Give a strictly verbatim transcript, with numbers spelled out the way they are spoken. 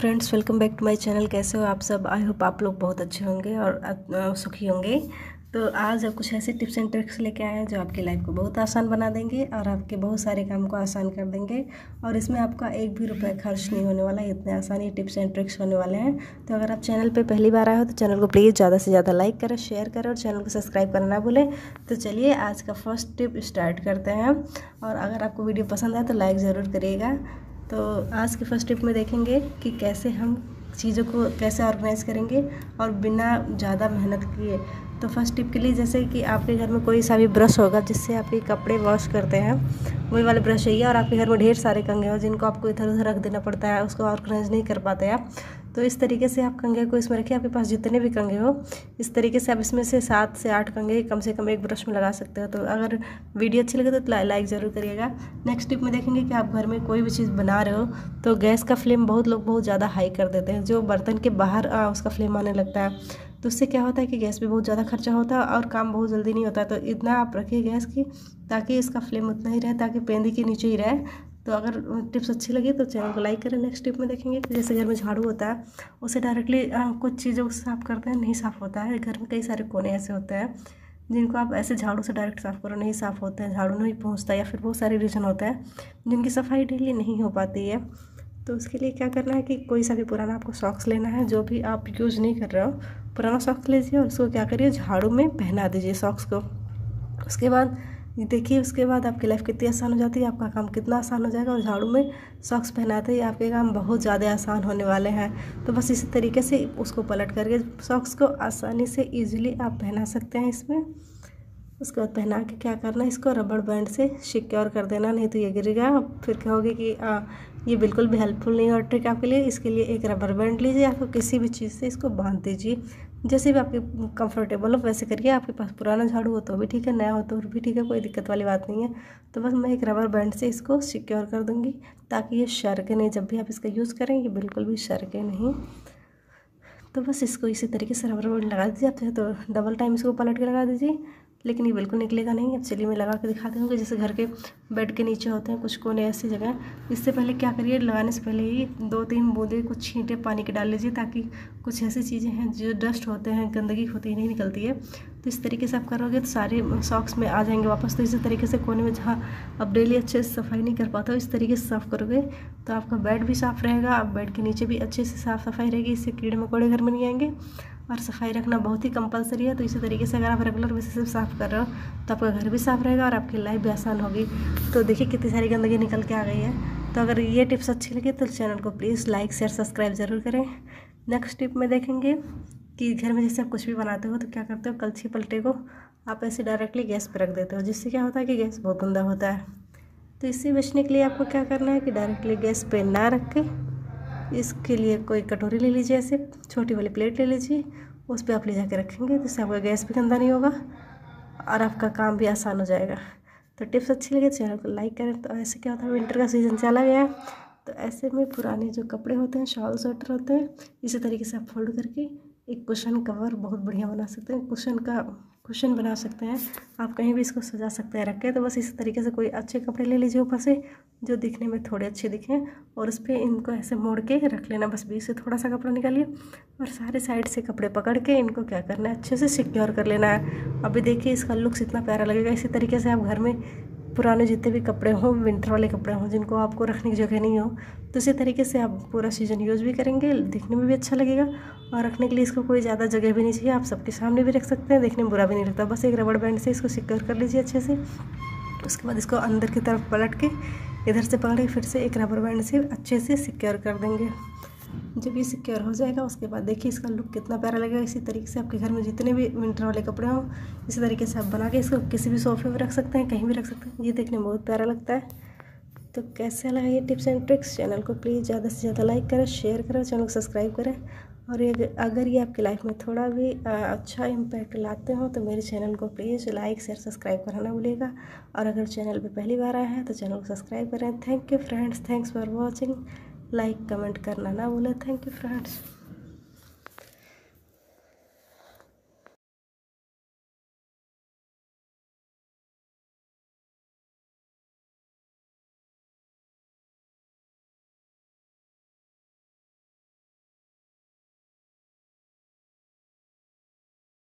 Friends welcome back to my channel. कैसे हो आप सब? आई होप आप लोग बहुत अच्छे होंगे और सुखी होंगे। तो आज आप कुछ ऐसे टिप्स एंड ट्रिक्स लेके आए हैं जो आपकी लाइफ को बहुत आसान बना देंगे और आपके बहुत सारे काम को आसान कर देंगे, और इसमें आपका एक भी रुपया खर्च नहीं होने वाला। इतने आसानी टिप्स एंड ट्रिक्स होने वाले हैं। तो अगर आप चैनल पे पहली बार आए हो तो चैनल को प्लीज़ ज़्यादा से ज़्यादा लाइक करें, शेयर करें और चैनल को सब्सक्राइब करना ना भूलें। तो चलिए आज का फर्स्ट टिप स्टार्ट करते हैं, और अगर आपको वीडियो पसंद आए तो लाइक ज़रूर करिएगा। तो आज के फर्स्ट टिप में देखेंगे कि कैसे हम चीज़ों को कैसे ऑर्गेनाइज करेंगे और बिना ज़्यादा मेहनत किए। तो फर्स्ट टिप के लिए, जैसे कि आपके घर में कोई सा भी ब्रश होगा जिससे आपके कपड़े वॉश करते हैं, वही वाला ब्रश चाहिए। और आपके घर में ढेर सारे कंघे हो जिनको आपको इधर उधर रख देना पड़ता है, उसको ऑर्गेनाइज नहीं कर पाते आप। तो इस तरीके से आप कंघे को इसमें रखिए। आपके पास जितने भी कंघे हो इस तरीके से आप इसमें से सात से आठ कंघे कम से कम एक ब्रश में लगा सकते हो। तो अगर वीडियो अच्छी लगे तो लाइक ज़रूर करिएगा। नेक्स्ट टिप में देखेंगे कि आप घर में कोई भी चीज़ बना रहे हो तो गैस का फ्लेम बहुत लोग बहुत ज़्यादा हाई कर देते हैं, जो बर्तन के बाहर उसका फ्लेम आने लगता है। तो उससे क्या होता है कि गैस भी बहुत ज़्यादा खर्चा होता है और काम बहुत जल्दी नहीं होता है। तो इतना आप रखिए गैस की, ताकि इसका फ्लेम उतना ही रहे, ताकि पेंदी के नीचे ही रहे। तो अगर टिप्स अच्छी लगी तो चैनल को लाइक करें। नेक्स्ट टिप में देखेंगे कि जैसे घर में झाड़ू होता है उसे डायरेक्टली कुछ चीज़ों से साफ़ करते हैं, नहीं साफ़ होता है। घर में कई सारे कोने ऐसे होते हैं जिनको आप ऐसे झाड़ू से डायरेक्ट साफ़ करो, नहीं साफ़ होते हैं, झाड़ू नहीं पहुँचता, या फिर बहुत सारे रीज़न होते हैं जिनकी सफाई डेली नहीं हो पाती है। तो उसके लिए क्या करना है कि कोई सा भी पुराना आपको सॉक्स लेना है, जो भी आप यूज़ नहीं कर रहे हो पुराना सॉक्स लीजिए और उसको क्या करिए, झाड़ू में पहना दीजिए सॉक्स को। उसके बाद देखिए, उसके बाद आपकी लाइफ कितनी आसान हो जाती है, आपका काम कितना आसान हो जाएगा। और झाड़ू में सॉक्स पहनाते ही आपके काम बहुत ज़्यादा आसान होने वाले हैं। तो बस इसी तरीके से उसको पलट करके सॉक्स को आसानी से ईजिली आप पहना सकते हैं इसमें। उसके बाद पहना के क्या करना है, इसको रबड़ बैंड से सिक्योर कर देना, नहीं तो ये गिरेगा। फिर कहोगे कि आ, ये बिल्कुल भी हेल्पफुल नहीं है ट्रिक आपके लिए। इसके लिए एक रबड़ बैंड लीजिए, आपको किसी भी चीज़ से इसको बांध दीजिए, जैसे भी आपके कंफर्टेबल हो वैसे करिए। आपके पास पुराना झाड़ू हो तो भी ठीक है, नया हो तो भी ठीक है, कोई दिक्कत वाली बात नहीं है। तो बस मैं एक रबड़ बैंड से इसको सिक्योर कर दूँगी ताकि ये सरके नहीं, जब भी आप इसका यूज़ करें ये बिल्कुल भी सरके नहीं। तो बस इसको इसी तरीके से रबड़ बैंड लगा दीजिए, आप चाहे तो डबल टाइम इसको पलट के लगा दीजिए, लेकिन ये बिल्कुल निकलेगा नहीं। अब चलिए मैं लगा के दिखाती हूँ कि जैसे घर के बेड के नीचे होते हैं कुछ कोने ऐसी जगह, इससे पहले क्या करिए, लगाने से पहले ही दो तीन बूंदे कुछ छींटे पानी के डाल लीजिए, ताकि कुछ ऐसी चीज़ें हैं जो डस्ट होते हैं, गंदगी होती ही नहीं निकलती है। तो इस तरीके से आप करोगे तो सारे सॉक्स में आ जाएंगे वापस। तो इसी तरीके से कोने में जहाँ आप डेली अच्छे से सफाई नहीं कर पाते हो, इस तरीके से साफ़ करोगे तो आपका बेड भी साफ़ रहेगा, आप बेड के नीचे भी अच्छे से साफ़ सफाई रहेगी, इससे कीड़े मकोड़े घर में नहीं आएंगे। और सफाई रखना बहुत ही कंपलसरी है। तो इसी तरीके से अगर आप रेगुलर बेसिस से साफ़ कर रहे हो तो आपका घर भी साफ़ रहेगा और आपकी लाइफ भी आसान होगी। तो देखिए कितनी सारी गंदगी निकल के आ गई है। तो अगर ये टिप्स अच्छी लगे तो चैनल को प्लीज़ लाइक शेयर सब्सक्राइब ज़रूर करें। नेक्स्ट टिप में देखेंगे कि घर में जैसे आप कुछ भी बनाते हो तो क्या करते हो, कलछी पलटे को आप ऐसे डायरेक्टली गैस पर रख देते हो, जिससे क्या होता है कि गैस बहुत गंदा होता है। तो इससे बचने के लिए आपको क्या करना है कि डायरेक्टली गैस पर ना रख के, इसके लिए कोई कटोरी ले लीजिए, ऐसे छोटी वाली प्लेट ले लीजिए, उस पर आप ले जाके रखेंगे, जिससे आपका गैस भी गंदा नहीं होगा और आपका काम भी आसान हो जाएगा। तो टिप्स अच्छी लगे चैनल को लाइक करें। तो ऐसे क्या होता है, विंटर का सीज़न चला गया है, तो ऐसे में पुराने जो कपड़े होते हैं, शॉल स्वेटर होते हैं, इसी तरीके से आप फोल्ड करके एक कुशन कवर बहुत बढ़िया बना सकते हैं, कुशन का कुशन बना सकते हैं। आप कहीं भी इसको सजा सकते हैं रख के। तो बस इसी तरीके से कोई अच्छे कपड़े ले लीजिए ऊपर से, जो दिखने में थोड़े अच्छे दिखें, और उस पर इनको ऐसे मोड़ के रख लेना। बस बीच से थोड़ा सा कपड़ा निकालिए और सारे साइड से कपड़े पकड़ के इनको क्या करना है, अच्छे से सिक्योर कर लेना है। अभी देखिए इसका लुक्स इतना प्यारा लगेगा। इसी तरीके से आप घर में पुराने जितने भी कपड़े हों, विंटर वाले कपड़े हों, जिनको आपको रखने की जगह नहीं हो, तो इसी तरीके से आप पूरा सीज़न यूज़ भी करेंगे, दिखने में भी अच्छा लगेगा, और रखने के लिए इसको कोई ज़्यादा जगह भी नहीं चाहिए, आप सबके सामने भी रख सकते हैं, देखने में बुरा भी नहीं लगता। बस एक रबड़ बैंड से इसको सिक्योर कर लीजिए अच्छे से। उसके बाद इसको अंदर की तरफ पलट के इधर से पकड़ के फिर से एक रबड़ बैंड से अच्छे से सिक्योर कर देंगे। जब ये सिक्योर हो जाएगा उसके बाद देखिए इसका लुक कितना प्यारा लगेगा। इसी तरीके से आपके घर में जितने भी विंटर वाले कपड़े हों, इसी तरीके से आप बना के इसको किसी भी सोफे में रख सकते हैं, कहीं भी रख सकते हैं, ये देखने में बहुत प्यारा लगता है। तो कैसा लगा ये टिप्स एंड ट्रिक्स? चैनल को प्लीज़ ज़्यादा से ज़्यादा लाइक करें, शेयर करें, चैनल को सब्सक्राइब करें। और ये अगर ये आपकी लाइफ में थोड़ा भी अच्छा इम्पैक्ट लाते हो तो मेरे चैनल को प्लीज़ लाइक शेयर सब्सक्राइब करना भूलिएगा। और अगर चैनल पर पहली बार आया है तो चैनल को सब्सक्राइब करें। Thank you friends, thanks for watching. Like comment करना ना भूलें। Thank you friends.